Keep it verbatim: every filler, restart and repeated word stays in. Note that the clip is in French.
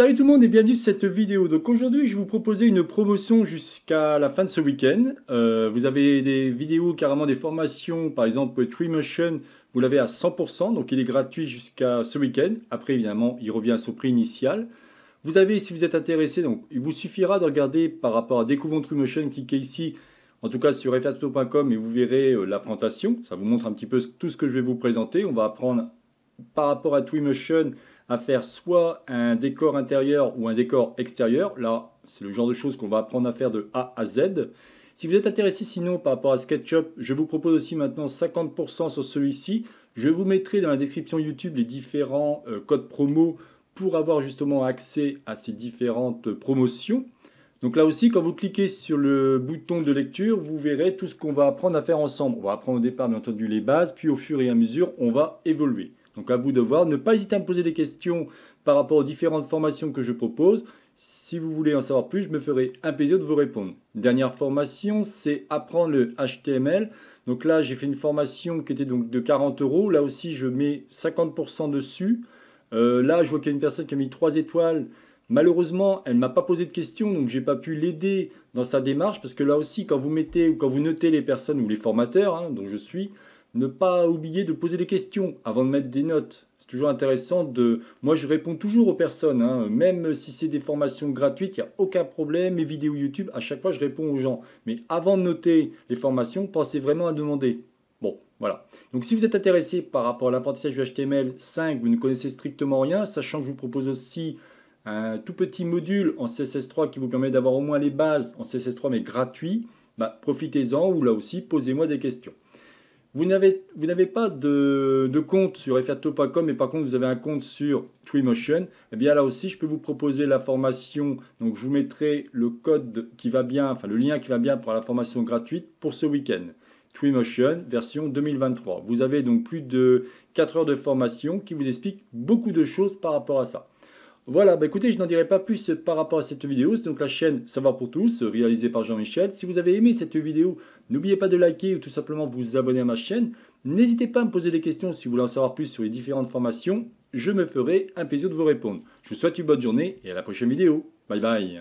Salut tout le monde et bienvenue sur cette vidéo. Donc aujourd'hui je vais vous proposer une promotion jusqu'à la fin de ce week-end. Euh, vous avez des vidéos, carrément des formations, par exemple Twinmotion, vous l'avez à cent pour cent, donc il est gratuit jusqu'à ce week-end. Après évidemment il revient à son prix initial. Vous avez, si vous êtes intéressé, donc il vous suffira de regarder par rapport à Découvrons Twinmotion, cliquez ici, en tout cas sur f r point tuto point com et vous verrez euh, la présentation. Ça vous montre un petit peu tout ce que je vais vous présenter. On va apprendre par rapport à Twinmotion à faire soit un décor intérieur ou un décor extérieur. Là, c'est le genre de choses qu'on va apprendre à faire de A à Z. Si vous êtes intéressé sinon par rapport à SketchUp, je vous propose aussi maintenant cinquante pour cent sur celui-ci. Je vous mettrai dans la description YouTube les différents euh, codes promo pour avoir justement accès à ces différentes promotions. Donc là aussi, quand vous cliquez sur le bouton de lecture, vous verrez tout ce qu'on va apprendre à faire ensemble. On va apprendre au départ, bien entendu, les bases, puis au fur et à mesure, on va évoluer. Donc à vous de voir, ne pas hésiter à me poser des questions par rapport aux différentes formations que je propose. Si vous voulez en savoir plus, je me ferai un plaisir de vous répondre. Dernière formation, c'est apprendre le H T M L. Donc là, j'ai fait une formation qui était donc de quarante euros. Là aussi, je mets cinquante pour cent dessus. Euh, là, je vois qu'il y a une personne qui a mis trois étoiles. Malheureusement, elle ne m'a pas posé de questions, donc je n'ai pas pu l'aider dans sa démarche. Parce que là aussi, quand vous mettez ou quand vous notez les personnes ou les formateurs, hein, dont je suis, ne pas oublier de poser des questions avant de mettre des notes. C'est toujours intéressant de... Moi, je réponds toujours aux personnes, hein. Même si c'est des formations gratuites, il n'y a aucun problème. Mes vidéos YouTube, à chaque fois, je réponds aux gens. Mais avant de noter les formations, pensez vraiment à demander. Bon, voilà. Donc, si vous êtes intéressé par rapport à l'apprentissage du H T M L cinq, vous ne connaissez strictement rien, sachant que je vous propose aussi un tout petit module en C S S trois qui vous permet d'avoir au moins les bases en C S S trois, mais gratuit, bah, profitez-en ou là aussi, posez-moi des questions. Vous n'avez pas de, de compte sur f r point tuto point com, mais par contre, vous avez un compte sur Twinmotion. Eh bien, là aussi, je peux vous proposer la formation. Donc, je vous mettrai le code qui va bien, enfin, le lien qui va bien pour la formation gratuite pour ce week-end. Twinmotion version deux mille vingt-trois. Vous avez donc plus de quatre heures de formation qui vous explique beaucoup de choses par rapport à ça. Voilà, bah écoutez, je n'en dirai pas plus par rapport à cette vidéo. C'est donc la chaîne Savoir Pour Tous, réalisée par Jean-Michel. Si vous avez aimé cette vidéo, n'oubliez pas de liker ou tout simplement vous abonner à ma chaîne. N'hésitez pas à me poser des questions si vous voulez en savoir plus sur les différentes formations. Je me ferai un plaisir de vous répondre. Je vous souhaite une bonne journée et à la prochaine vidéo. Bye bye.